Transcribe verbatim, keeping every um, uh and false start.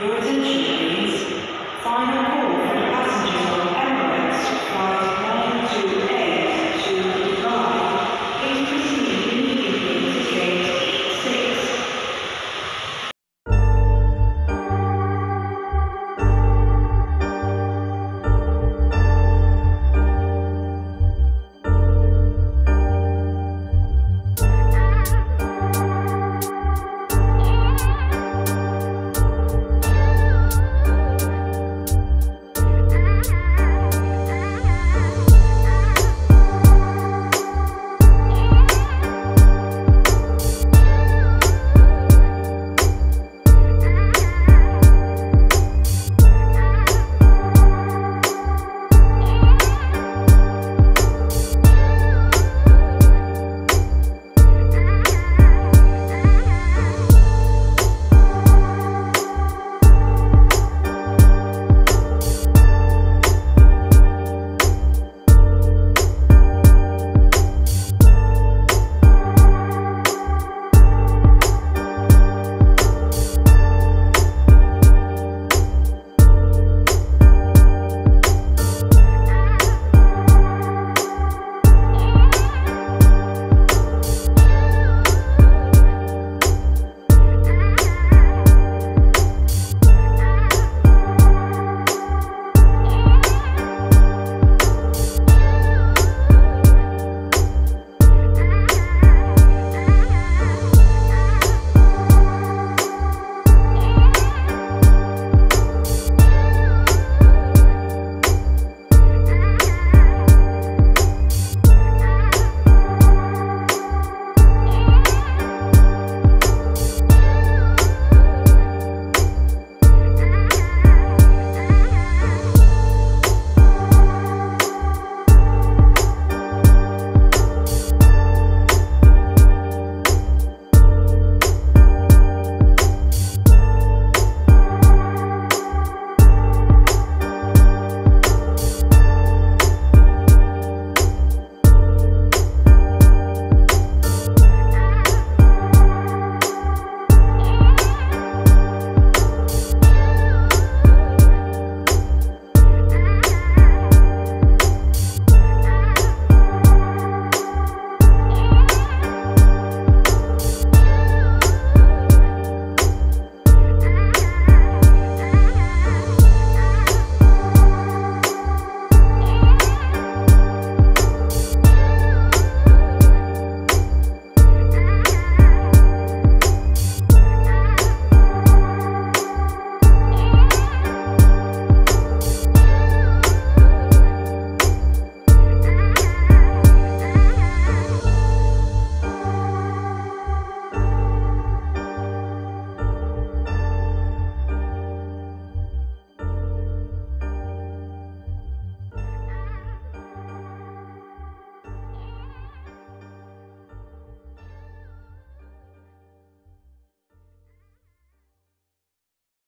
Your attention.